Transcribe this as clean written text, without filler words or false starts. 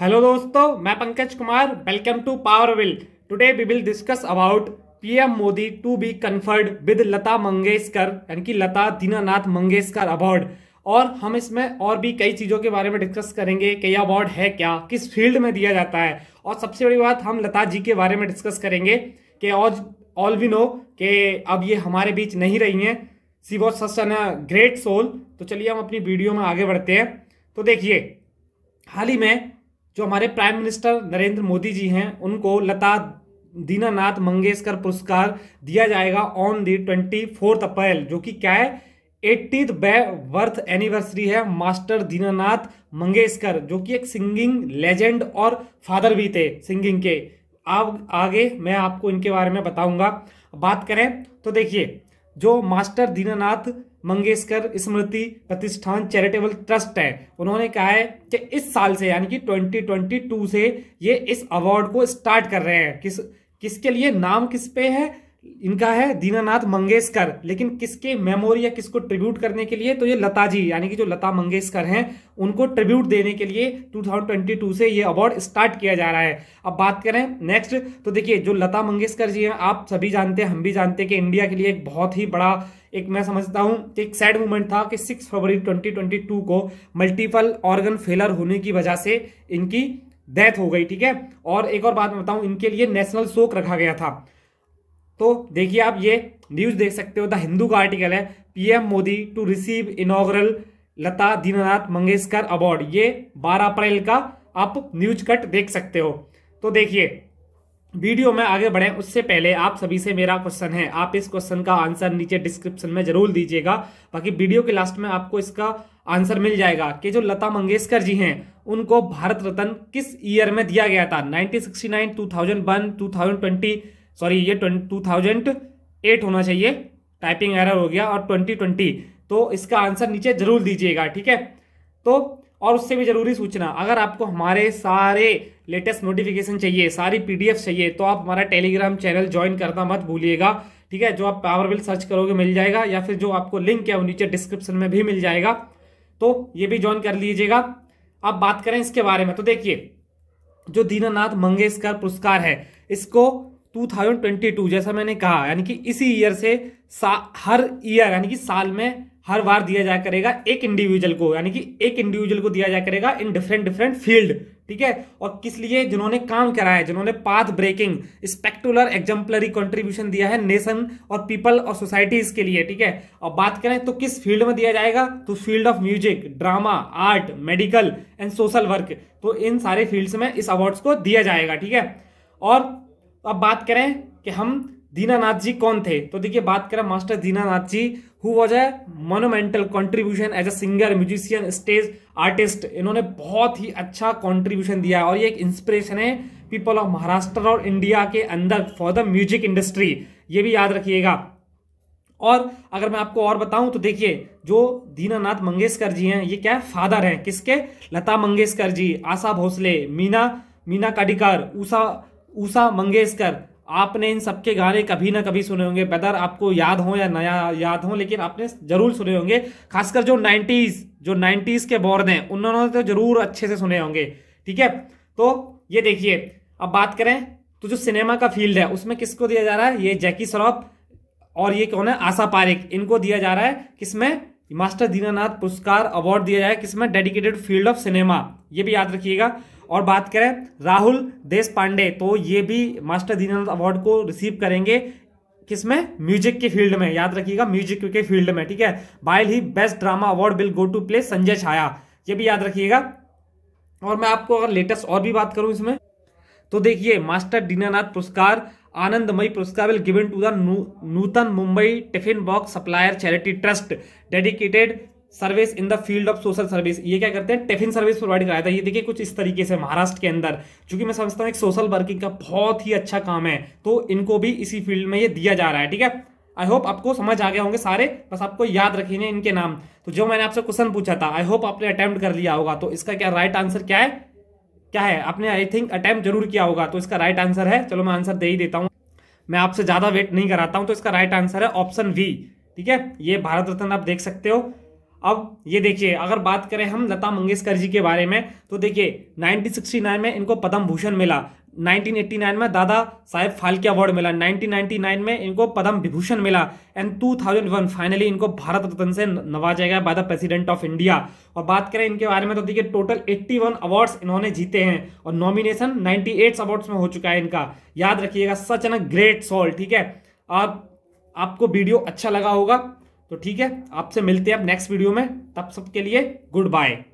Hello दोस्तों, मैं Pankaj Kumar. Welcome to power will. Today we will discuss about PM Modi to be conferred with Lata Mangeshkar, यानी कि लता Dinanath Mangeshkar award. और हम इसमें और भी कई चीज़ों के बारे में डिस्कस करेंगे कि यह अवार्ड है क्या, किस फील्ड में दिया जाता है, और सबसे बड़ी बात हम लता जी के बारे में डिस्कस करेंगे कि ऑल वी नो कि अब ये हमारे बीच नहीं रही हैं। She was such an great soul. तो चलिए हम अपनी वीडियो में आगे बढ़ते हैं। तो देखिए, हाल ही में जो हमारे प्राइम मिनिस्टर नरेंद्र मोदी जी हैं, उनको लता दीनानाथ मंगेशकर पुरस्कार दिया जाएगा ऑन दी 24 अप्रैल, जो कि क्या है 80th बर्थ एनिवर्सरी है मास्टर दीनानाथ मंगेशकर, जो कि एक सिंगिंग लेजेंड और फादर भी थे सिंगिंग के। अब आगे मैं आपको इनके बारे में बताऊंगा। बात करें तो देखिए, जो मास्टर दीनानाथ मंगेशकर स्मृति प्रतिष्ठान चैरिटेबल ट्रस्ट है, उन्होंने कहा है कि इस साल से यानी कि 2022 से ये इस अवार्ड को स्टार्ट कर रहे हैं। किसके लिए, नाम किस पे है इनका, है दीनानाथ मंगेशकर, लेकिन किसके मेमोरी या किसको ट्रिब्यूट करने के लिए, तो ये लता जी यानी कि जो लता मंगेशकर हैं उनको ट्रिब्यूट देने के लिए 2022 से ये अवार्ड स्टार्ट किया जा रहा है। अब बात करें नेक्स्ट, तो देखिए जो लता मंगेशकर जी हैं, आप सभी जानते हैं, हम भी जानते हैं कि इंडिया के लिए एक बहुत ही बड़ा, एक मैं समझता हूं कि एक सैड मोमेंट था कि 6 फरवरी 2022 को मल्टीपल ऑर्गन फेलर होने की वजह से इनकी डेथ हो गई। ठीक है, और एक और बात मैं बताऊँ, इनके लिए नेशनल शोक रखा गया था। तो देखिए, आप ये न्यूज़ देख सकते हो, द हिंदू का आर्टिकल है, PM Modi to receive inaugural Lata Dinanath Mangeshkar award. ये 12 अप्रैल का आप न्यूज कट देख सकते हो। तो देखिए, वीडियो में आगे बढ़ें उससे पहले आप सभी से मेरा क्वेश्चन है, आप इस क्वेश्चन का आंसर नीचे डिस्क्रिप्शन में जरूर दीजिएगा। बाकी वीडियो के लास्ट में आपको इसका आंसर मिल जाएगा कि जो लता मंगेशकर जी हैं उनको भारत रत्न किस ईयर में दिया गया था। 1969, 2001, 2020, सॉरी ये 2008 होना चाहिए, टाइपिंग एरर हो गया, और 2020। तो इसका आंसर नीचे जरूर दीजिएगा। ठीक है, तो और उससे भी ज़रूरी सूचना, अगर आपको हमारे सारे लेटेस्ट नोटिफिकेशन चाहिए, सारी पीडीएफ चाहिए, तो आप हमारा टेलीग्राम चैनल ज्वाइन करना मत भूलिएगा। ठीक है, जो आप पावर बिल सर्च करोगे मिल जाएगा, या फिर जो आपको लिंक है वो नीचे डिस्क्रिप्शन में भी मिल जाएगा, तो ये भी ज्वाइन कर लीजिएगा। अब बात करें इसके बारे में, तो देखिए जो दीनानाथ मंगेशकर पुरस्कार है, इसको 2022 जैसा मैंने कहा यानी कि इसी ईयर से हर ईयर यानी कि साल में हर बार दिया जाया करेगा एक इंडिविजुअल को, यानी कि एक इंडिविजुअल को दिया जाया करेगा इन डिफरेंट फील्ड। ठीक है, और किस लिए, जिन्होंने काम करा है, जिन्होंने path breaking spectacular exemplary contribution दिया है नेशन और पीपल और सोसाइटीज के लिए। ठीक है, और बात करें तो किस फील्ड में दिया जाएगा, तो field of music, drama, art, medical and social work, तो इन सारे फील्ड्स में इस अवार्ड्स को दिया जाएगा। ठीक है, और अब बात करें कि हम दीनानाथ जी कौन थे, तो देखिए बात करें master Dinanath ji, who was a monumental contribution as a singer, musician, stage artist. इन्होंने बहुत ही अच्छा कॉन्ट्रीब्यूशन दिया है और ये एक इंस्पिरेशन है पीपल ऑफ महाराष्ट्र और इंडिया के अंदर फॉर द म्यूजिक इंडस्ट्री, ये भी याद रखिएगा। और अगर मैं आपको और बताऊं तो देखिए जो दीनानाथ मंगेशकर जी हैं, ये क्या है, फादर हैं किसके, लता मंगेशकर जी, आशा भोसले, मीना काडिकर, उषा मंगेशकर। आपने इन सबके गाने कभी ना कभी सुने होंगे, बेदर आपको याद हो या नया याद हो, लेकिन आपने जरूर सुने होंगे। खासकर जो 90s के बोर्ड हैं उन्होंने तो जरूर अच्छे से सुने होंगे। ठीक है, तो ये देखिए। अब बात करें तो जो सिनेमा का फील्ड है उसमें किसको दिया जा रहा है, ये जैकी सरोप और ये कौन है, आशा पारेख, इनको दिया जा रहा है। किसमें, मास्टर दीनानाथ पुरस्कार अवार्ड दिया जाए किसमें, डेडिकेटेड फील्ड ऑफ सिनेमा, ये भी याद रखिएगा। और बात करें राहुल देश पांडे, तो ये भी मास्टर दीनानाथ अवार्ड को रिसीव करेंगे किसमें, म्यूजिक के फील्ड में, याद रखिएगा म्यूजिक के फील्ड में। ठीक है, while he best drama award will go to play Sanjay Chhaya, ये भी याद रखिएगा। और मैं आपको अगर लेटेस्ट और भी बात करूं इसमें, तो देखिए मास्टर दीनानाथ पुरस्कार आनंदमयी पुरस्कार will given to the Nutan Mumbai tiffin box supplier charity trust, dedicated service in the field of social service. ये क्या करते हैं, टिफिन सर्विस प्रोवाइड कराया था। ये देखिए कुछ इस तरीके से महाराष्ट्र के अंदर, चूंकि मैं समझता हूँ एक सोशल वर्किंग का बहुत ही अच्छा काम है, तो इनको भी इसी फील्ड में ये दिया जा रहा है। ठीक है, आई होप आपको समझ आ गए होंगे सारे, बस आपको याद रखने इनके नाम। तो जो मैंने आपसे क्वेश्चन पूछा था, आई होप आपने अटेम्प्ट कर लिया होगा, तो इसका क्या राइट आंसर क्या है आपने आई थिंक अटेम्प्ट जरूर किया होगा, तो इसका राइट आंसर है, चलो मैं आंसर दे ही देता हूँ, मैं आपसे ज़्यादा वेट नहीं कराता हूँ, तो इसका राइट आंसर है ऑप्शन वी। ठीक है, ये भारत रत्न आप देख सकते हो। अब ये देखिए, अगर बात करें हम लता मंगेशकर जी के बारे में, तो देखिए 1969 में इनको पद्म भूषण मिला, 1989 में दादा साहेब फालके अवार्ड मिला, 1999 में इनको पद्म विभूषण मिला, एंड 2001 फाइनली इनको भारत रत्न से नवाजा गया by the president of India. और बात करें इनके बारे में तो देखिए टोटल 81 अवार्ड्स इन्होंने जीते हैं और नॉमिनेशन 98 अवार्ड्स में हो चुका है इनका। याद रखिएगा, such an a great soul. ठीक है, आपको वीडियो अच्छा लगा होगा तो ठीक है, आपसे मिलते हैं अब नेक्स्ट वीडियो में। तब सबके लिए गुड बाय।